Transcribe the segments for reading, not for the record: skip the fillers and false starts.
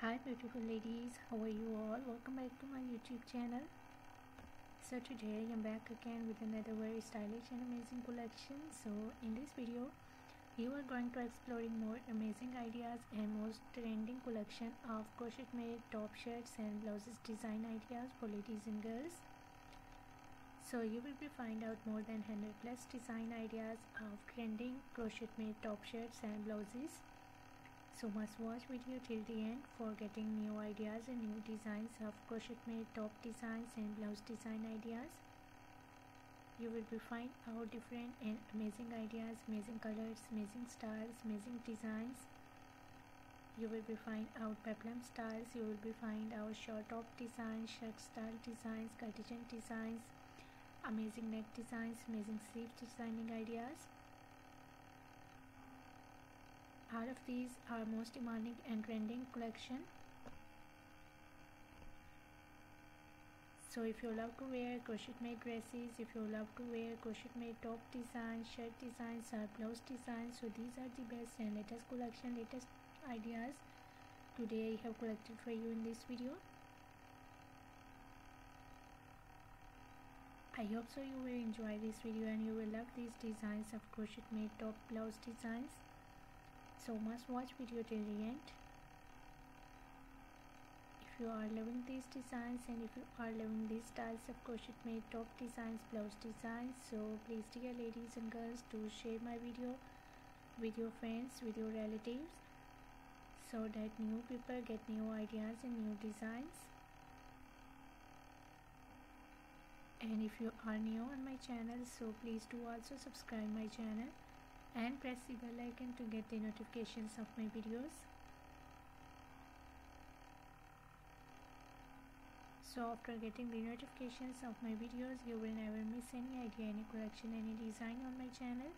Hi beautiful ladies, how are you all? Welcome back to my YouTube channel. So today I am back again with another very stylish and amazing collection. So in this video you are going to exploring more amazing ideas and most trending collection of crochet made top shirts and blouses design ideas for ladies and girls. So you will be find out more than 100 plus design ideas of trending crochet made top shirts and blouses. So must watch video till the end for getting new ideas and new designs of crochet made top designs and blouse design ideas. You will find out different and amazing ideas, amazing colors, amazing styles, amazing designs. You will find out peplum styles, you will find out short top designs, shirt style designs, cardigan designs, amazing neck designs, amazing sleeve designing ideas. All of these are most demanding and trending collection. So if you love to wear crochet made dresses, if you love to wear crochet made top designs, shirt designs or blouse designs, so these are the best and latest collection, latest ideas today I have collected for you in this video. I hope so you will enjoy this video and you will love these designs of crochet made top blouse designs. So must watch video till the end. If you are loving these designs and if you are loving these styles of crochet made top designs, blouse designs, so please dear ladies and girls do share my video with your friends, with your relatives, so that new people get new ideas and new designs. And if you are new on my channel, so please do also subscribe my channel and press the bell icon to get the notifications of my videos. So after getting the notifications of my videos, you will never miss any idea, any collection, any design on my channel.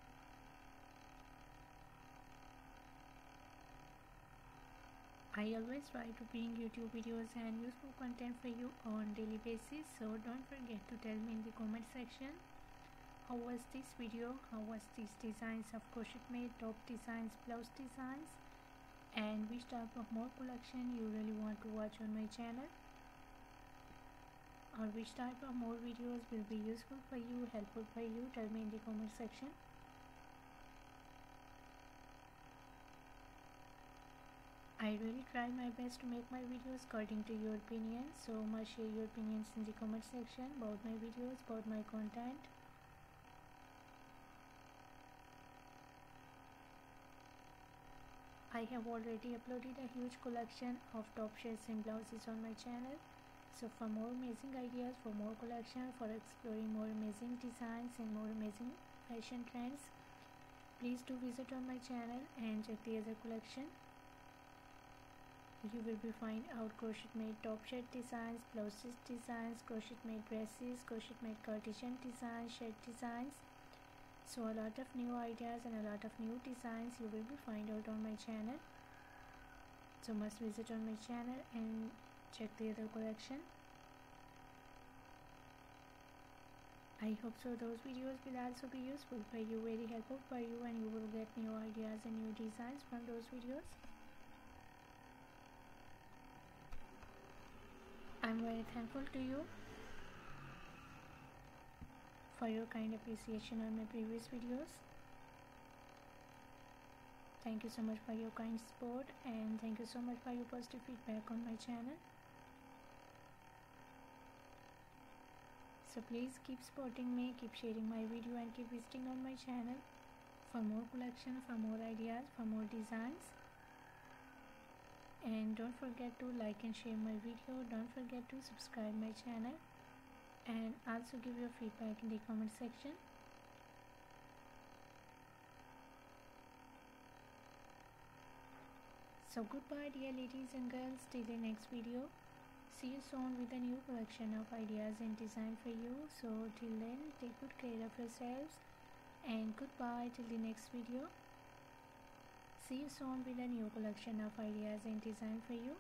I always try to bring YouTube videos and useful content for you on daily basis, so don't forget to tell me in the comment section how was this video, how was these designs of crochet made top designs, blouse designs, and which type of more collection you really want to watch on my channel, or which type of more videos will be useful for you, helpful for you. Tell me in the comment section. I really try my best to make my videos according to your opinion, so must share your opinions in the comment section about my videos, about my content. I have already uploaded a huge collection of top shirts and blouses on my channel. So for more amazing ideas, for more collection, for exploring more amazing designs and more amazing fashion trends, please do visit on my channel and check the other collection. You will be find out crochet made top shirt designs, blouses designs, crochet made dresses, crochet made cardigan designs, shirt designs. So a lot of new ideas and a lot of new designs you will be find out on my channel. So must visit on my channel and check the other collection. I hope so those videos will also be useful for you, very helpful for you, and you will get new ideas and new designs from those videos. I'm very thankful to you for your kind appreciation on my previous videos. Thank you so much for your kind support and thank you so much for your positive feedback on my channel. So please keep supporting me, keep sharing my video and keep visiting on my channel for more collection, for more ideas, for more designs. And don't forget to like and share my video, don't forget to subscribe my channel, and also give your feedback in the comment section. So goodbye dear ladies and girls, till the next video. See you soon with a new collection of ideas and design for you. So till then, take good care of yourselves and goodbye till the next video. See you soon with a new collection of ideas and design for you.